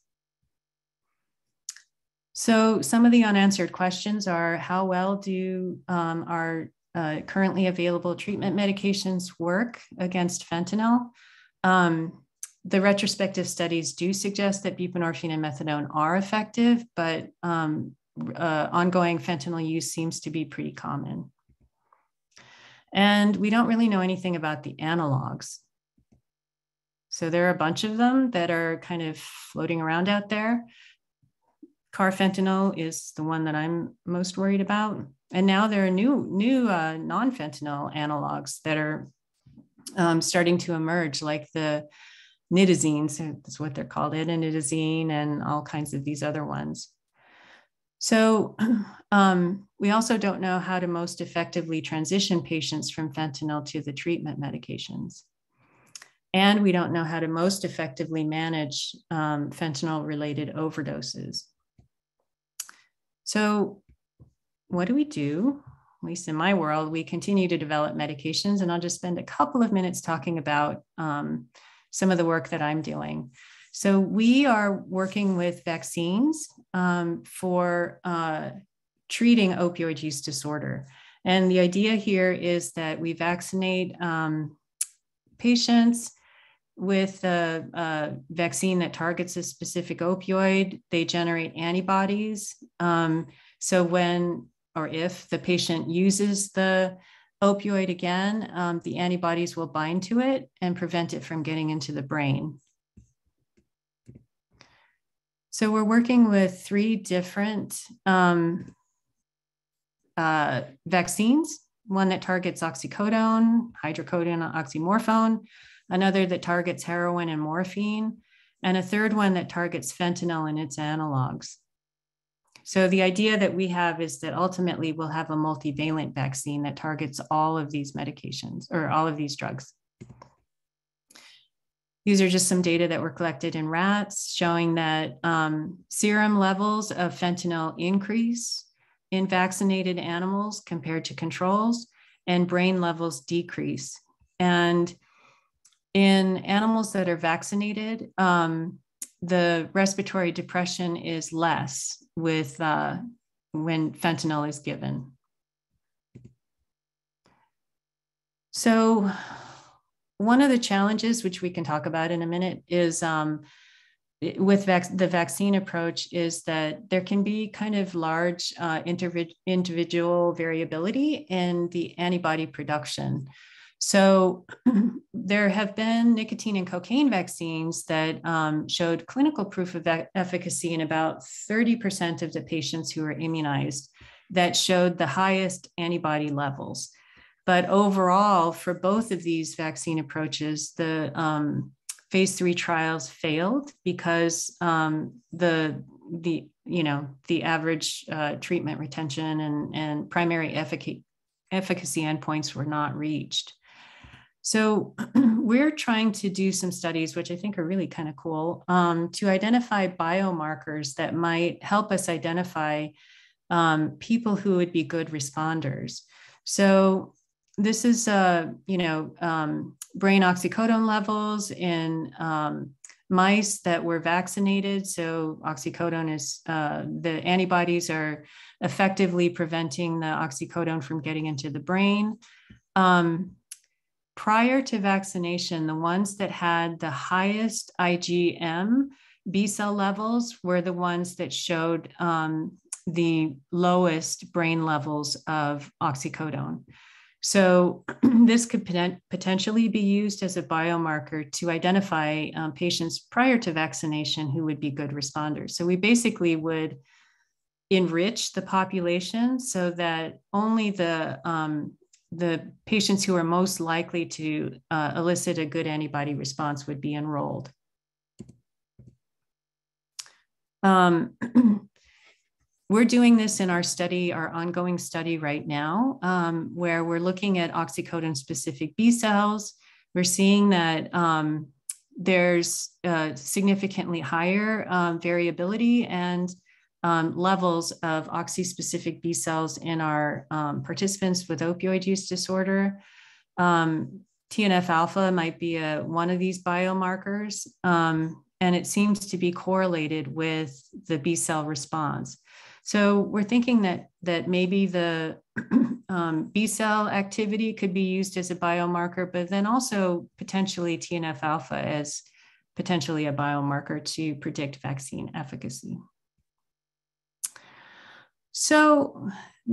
So some of the unanswered questions are, how well do um, our uh, currently available treatment medications work against fentanyl? Um, the retrospective studies do suggest that buprenorphine and methadone are effective, but um, uh, ongoing fentanyl use seems to be pretty common. And we don't really know anything about the analogs. So there are a bunch of them that are kind of floating around out there. Carfentanil is the one that I'm most worried about. And now there are new, new uh, non-fentanyl analogs that are um, starting to emerge, like the nitazines, that's what they're called, etonitazine, and all kinds of these other ones. So um, we also don't know how to most effectively transition patients from fentanyl to the treatment medications. And we don't know how to most effectively manage um, fentanyl-related overdoses. So what do we do? At least in my world, we continue to develop medications, and I'll just spend a couple of minutes talking about um, some of the work that I'm doing. So we are working with vaccines um, for uh, treating opioid use disorder. And the idea here is that we vaccinate um, patients with a, a vaccine that targets a specific opioid. They generate antibodies. Um, so when or if the patient uses the opioid again, um, the antibodies will bind to it and prevent it from getting into the brain. So we're working with three different um, uh, vaccines, one that targets oxycodone, hydrocodone, oxymorphone, another that targets heroin and morphine, and a third one that targets fentanyl and its analogs. So the idea that we have is that ultimately we'll have a multivalent vaccine that targets all of these medications or all of these drugs. These are just some data that were collected in rats showing that um, serum levels of fentanyl increase in vaccinated animals compared to controls, and brain levels decrease. And in animals that are vaccinated, um, the respiratory depression is less with uh, when fentanyl is given. So one of the challenges, which we can talk about in a minute, is um, with vac the vaccine approach is that there can be kind of large uh, individual variability in the antibody production. So there have been nicotine and cocaine vaccines that um, showed clinical proof of efficacy in about thirty percent of the patients who were immunized that showed the highest antibody levels. But overall, for both of these vaccine approaches, the um, phase three trials failed because um, the the you know the average uh, treatment retention and and primary effic- efficacy endpoints were not reached. So we're trying to do some studies, which I think are really kind of cool, um, to identify biomarkers that might help us identify um, people who would be good responders. So this is, uh, you know, um, brain oxycodone levels in um, mice that were vaccinated. So oxycodone is, uh, the antibodies are effectively preventing the oxycodone from getting into the brain. Um, Prior to vaccination, the ones that had the highest IgM B cell levels were the ones that showed um, the lowest brain levels of oxycodone. So this could poten- potentially be used as a biomarker to identify um, patients prior to vaccination who would be good responders. So we basically would enrich the population so that only the um, the patients who are most likely to uh, elicit a good antibody response would be enrolled. Um, we're doing this in our study, our ongoing study right now, um, where we're looking at oxycodone specific B cells. We're seeing that um, there's uh, significantly higher um, variability and Um, levels of oxy-specific B cells in our um, participants with opioid use disorder. Um, T N F alpha might be a, one of these biomarkers, um, and it seems to be correlated with the B cell response. So we're thinking that, that maybe the um, B cell activity could be used as a biomarker, but then also potentially T N F alpha as potentially a biomarker to predict vaccine efficacy. So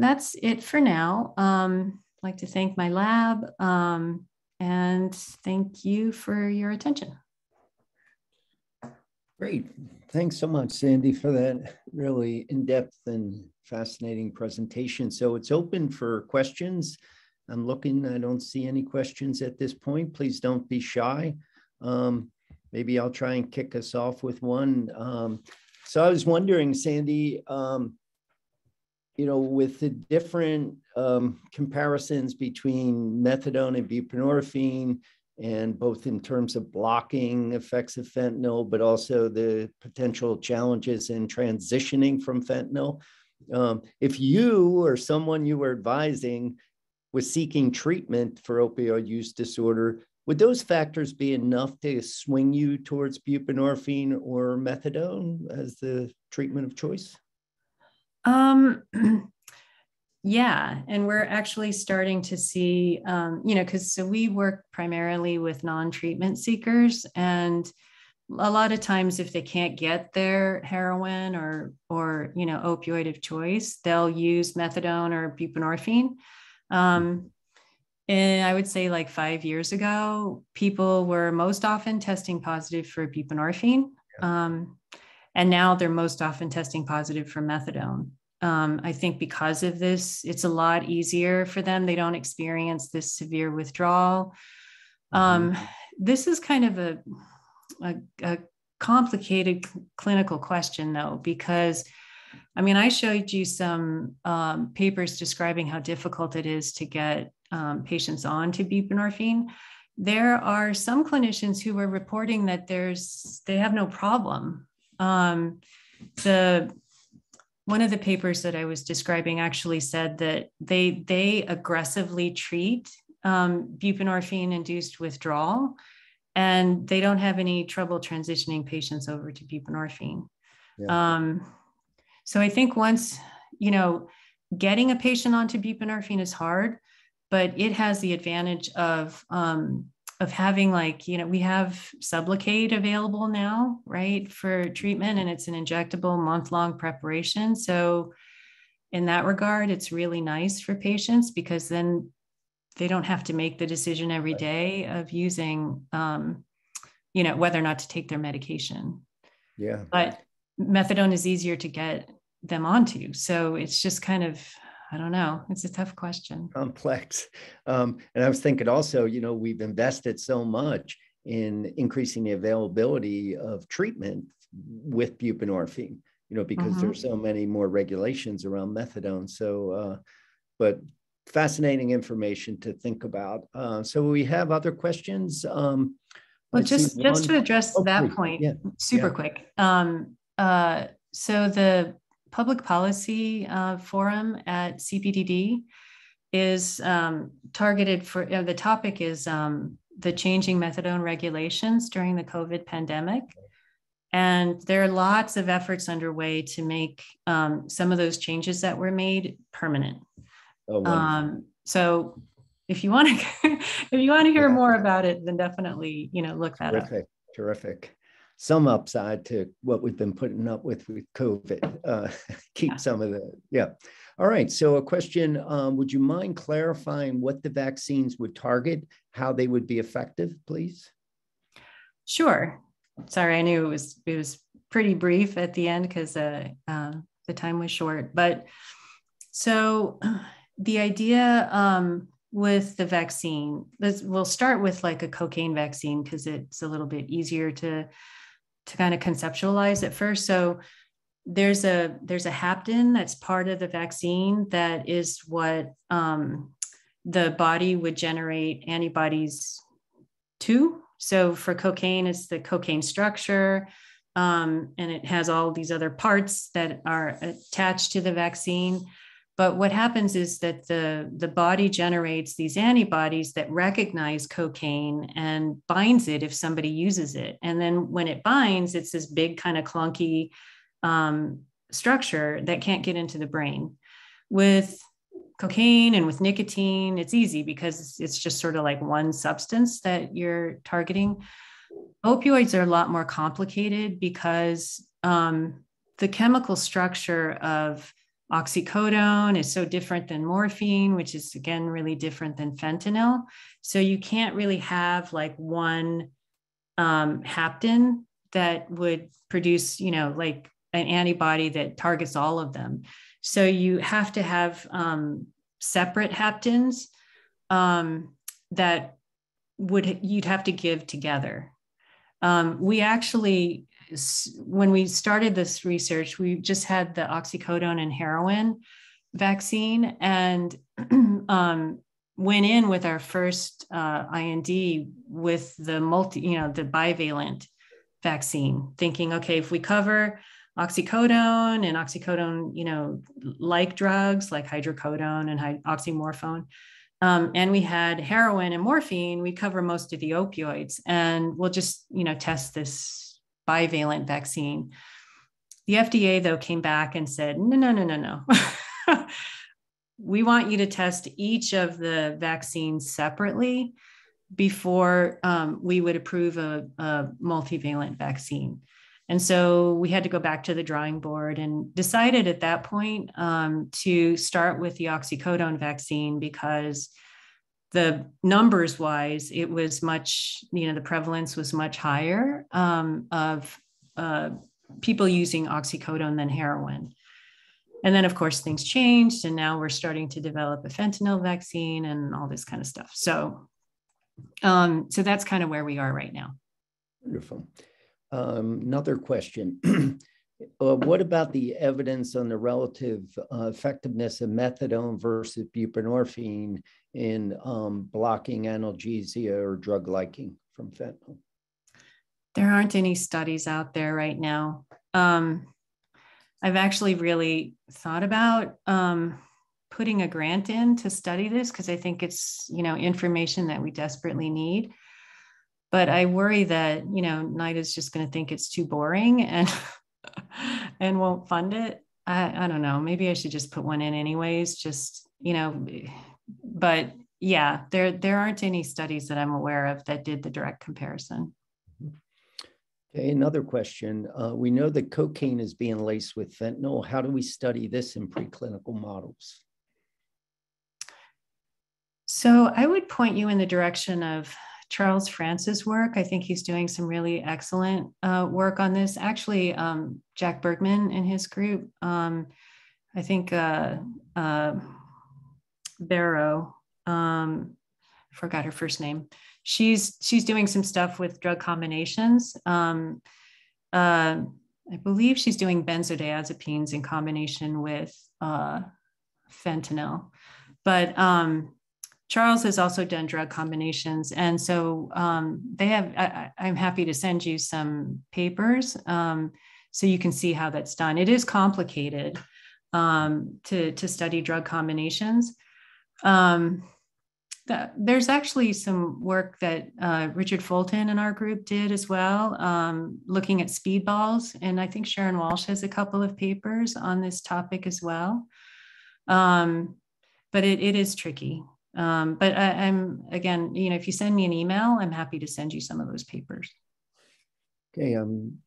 that's it for now. Um, I'd like to thank my lab um, and thank you for your attention. Great. Thanks so much, Sandy, for that really in-depth and fascinating presentation. So it's open for questions. I'm looking, I don't see any questions at this point. Please don't be shy. Um, maybe I'll try and kick us off with one. Um, so I was wondering, Sandy, um, you know, with the different um, comparisons between methadone and buprenorphine, and both in terms of blocking effects of fentanyl, but also the potential challenges in transitioning from fentanyl. Um, if you or someone you were advising was seeking treatment for opioid use disorder, would those factors be enough to swing you towards buprenorphine or methadone as the treatment of choice? Um, yeah, and we're actually starting to see, um, you know, because so we work primarily with non-treatment seekers, and a lot of times if they can't get their heroin or, or, you know, opioid of choice, they'll use methadone or buprenorphine. Um, and I would say like five years ago, people were most often testing positive for buprenorphine. Um, And now they're most often testing positive for methadone. Um, I think because of this, it's a lot easier for them. They don't experience this severe withdrawal. Um, this is kind of a, a, a complicated clinical question though, because I mean, I showed you some um, papers describing how difficult it is to get um, patients on to buprenorphine. There are some clinicians who are reporting that there's, they have no problem. Um, the, one of the papers that I was describing actually said that they, they aggressively treat um, buprenorphine-induced withdrawal, and they don't have any trouble transitioning patients over to buprenorphine. Yeah. Um, so I think once, you know, getting a patient onto buprenorphine is hard, but it has the advantage of, um, of having like, you know, we have Sublocade available now, right, for treatment, and it's an injectable month-long preparation. So in that regard, it's really nice for patients because then they don't have to make the decision every day of using, um, you know, whether or not to take their medication. Yeah. But methadone is easier to get them onto. So it's just kind of, I don't know. It's a tough question. Complex. Um, and I was thinking also, you know, we've invested so much in increasing the availability of treatment with buprenorphine, you know, because mm-hmm. there's so many more regulations around methadone. So, uh, but fascinating information to think about. Uh, so we have other questions. Um, well, just, just to address oh, that please. point, yeah. super yeah. quick. Um, uh, so the public policy uh, forum at C P D D is um, targeted for, you know, the topic is um, the changing methadone regulations during the COVID pandemic. And there are lots of efforts underway to make um, some of those changes that were made permanent. Oh, wow. um, so if you want to, if you want to hear yeah. more about it, then definitely, you know, look that terrific, up. Terrific. Some upside to what we've been putting up with with COVID. Uh, keep yeah. some of the, yeah. All right, so a question, um, would you mind clarifying what the vaccines would target, how they would be effective, please? Sure. Sorry, I knew it was, it was pretty brief at the end because uh, uh, the time was short. But so the idea um, with the vaccine, let's, we'll start with like a cocaine vaccine because it's a little bit easier to to kind of conceptualize at first. So there's a there's a haptin that's part of the vaccine that is what um, the body would generate antibodies to. So for cocaine, it's the cocaine structure, um, and it has all these other parts that are attached to the vaccine. But what happens is that the, the body generates these antibodies that recognize cocaine and binds it if somebody uses it. And then when it binds, it's this big kind of clunky um, structure that can't get into the brain. With cocaine and with nicotine, it's easy because it's just sort of like one substance that you're targeting. Opioids are a lot more complicated because um, the chemical structure of oxycodone is so different than morphine, which is again, really different than fentanyl. So you can't really have like one um, haptin that would produce, you know, like an antibody that targets all of them. So you have to have um, separate haptins um, that would you'd have to give together. Um, we actually, when we started this research, we just had the oxycodone and heroin vaccine and um, went in with our first uh, I N D with the multi, you know, the bivalent vaccine, thinking, okay, if we cover oxycodone and oxycodone, you know, like drugs like hydrocodone and oxymorphone. Um, and we had heroin and morphine, we cover most of the opioids and we'll just, you know, test this bivalent vaccine. The F D A though came back and said, no, no, no, no, no. We want you to test each of the vaccines separately before um, we would approve a, a multivalent vaccine. And so we had to go back to the drawing board and decided at that point um, to start with the oxycodone vaccine because the numbers wise, it was much, you know, the prevalence was much higher um, of uh, people using oxycodone than heroin. And then of course things changed and now we're starting to develop a fentanyl vaccine and all this kind of stuff. So, um, so that's kind of where we are right now. Wonderful. Um, another question, uh, what about the evidence on the relative uh, effectiveness of methadone versus buprenorphine in um, blocking analgesia or drug liking from fentanyl? There aren't any studies out there right now. Um, I've actually really thought about um, putting a grant in to study this because I think it's, you know, information that we desperately need. But I worry that, you know, NIDA is just going to think it's too boring and and won't fund it. I, I don't know. Maybe I should just put one in anyways, just, you know, but yeah, there, there aren't any studies that I'm aware of that did the direct comparison. Okay, another question. Uh, we know that cocaine is being laced with fentanyl. How do we study this in preclinical models? So I would point you in the direction of Charles France's work. I think he's doing some really excellent uh, work on this. Actually, um, Jack Bergman and his group, um, I think uh, uh, Barrow, um, forgot her first name. She's, she's doing some stuff with drug combinations. Um, uh, I believe she's doing benzodiazepines in combination with uh, fentanyl, but um, Charles has also done drug combinations. And so um, they have, I, I'm happy to send you some papers um, so you can see how that's done. It is complicated um, to, to study drug combinations. Um, the, there's actually some work that uh, Richard Fulton and our group did as well, um, looking at speedballs. And I think Sharon Walsh has a couple of papers on this topic as well. Um, but it, it is tricky. Um, but I, I'm, again, you know, if you send me an email, I'm happy to send you some of those papers. Okay, um,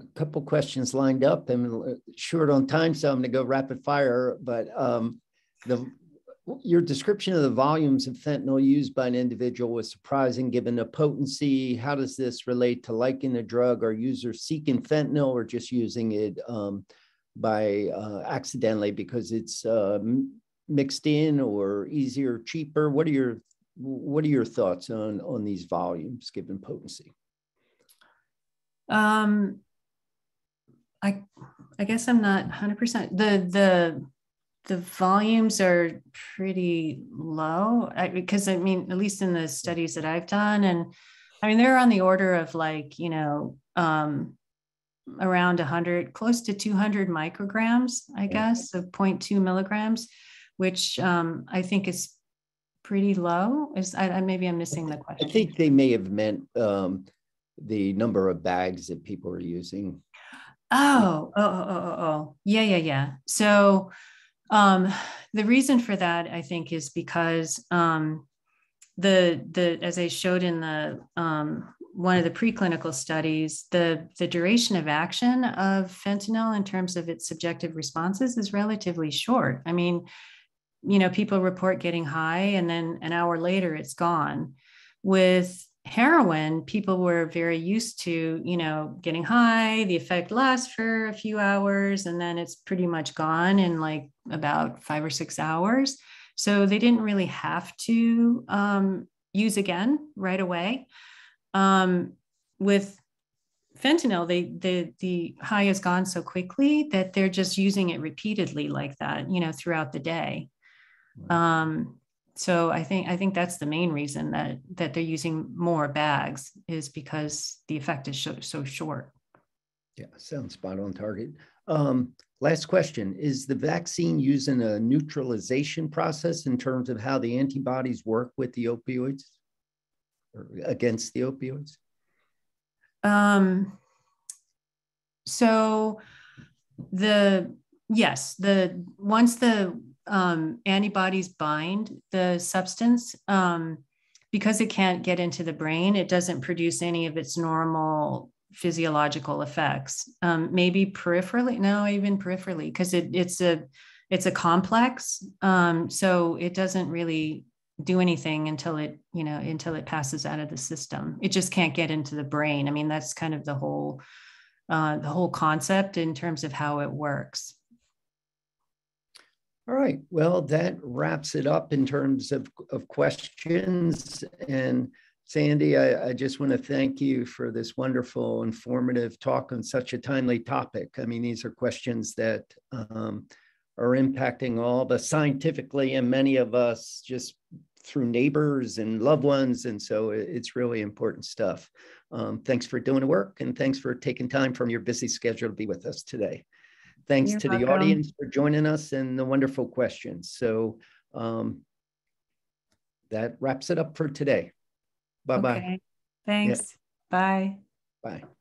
a couple questions lined up and short on time, so I'm going to go rapid fire, but um, the, your description of the volumes of fentanyl used by an individual was surprising given the potency. How does this relate to liking the drug? Are users seeking fentanyl or just using it um, by uh, accidentally because it's uh, mixed in or easier, cheaper? What are your what are your thoughts on on these volumes given potency? Um, I I guess I'm not one hundred percent. The the the volumes are pretty low I, because I mean, at least in the studies that I've done, and I mean they're on the order of like you know um, around one hundred, close to two hundred micrograms, I guess, of zero point two milligrams, which um, I think is pretty low. Is I, I maybe I'm missing the question. I think they may have meant um, the number of bags that people are using. Oh, oh, oh, oh, oh. yeah, yeah, yeah. So um, the reason for that, I think, is because um, the the as I showed in the um, one of the preclinical studies, the the duration of action of fentanyl in terms of its subjective responses is relatively short. I mean, you know, people report getting high and then an hour later it's gone. With heroin, people were very used to, you know, getting high, the effect lasts for a few hours and then it's pretty much gone in like about five or six hours. So they didn't really have to um, use again right away. Um, with fentanyl, they, the, the high is gone so quickly that they're just using it repeatedly like that, you know, throughout the day. Um, so I think I think that's the main reason that that they're using more bags, is because the effect is so, so short. Yeah, sounds spot on target. Um, last question: is the vaccine using a neutralization process in terms of how the antibodies work with the opioids or against the opioids? Um. So the yes, the once the Um, antibodies bind the substance, um, because it can't get into the brain, it doesn't produce any of its normal physiological effects. Um, maybe peripherally, no, even peripherally, because it, it's a it's a complex, um, so it doesn't really do anything until it you know until it passes out of the system. It just can't get into the brain. I mean, that's kind of the whole uh, the whole concept in terms of how it works. All right, well, that wraps it up in terms of, of questions. And Sandy, I, I just want to thank you for this wonderful, informative talk on such a timely topic. I mean, these are questions that um, are impacting all of us scientifically and many of us just through neighbors and loved ones. And so it's really important stuff. Um, thanks for doing the work, and thanks for taking time from your busy schedule to be with us today. Thanks You're to welcome. The audience for joining us and the wonderful questions. So um, that wraps it up for today. Bye-bye. Okay. Thanks. Yeah. Bye. Bye.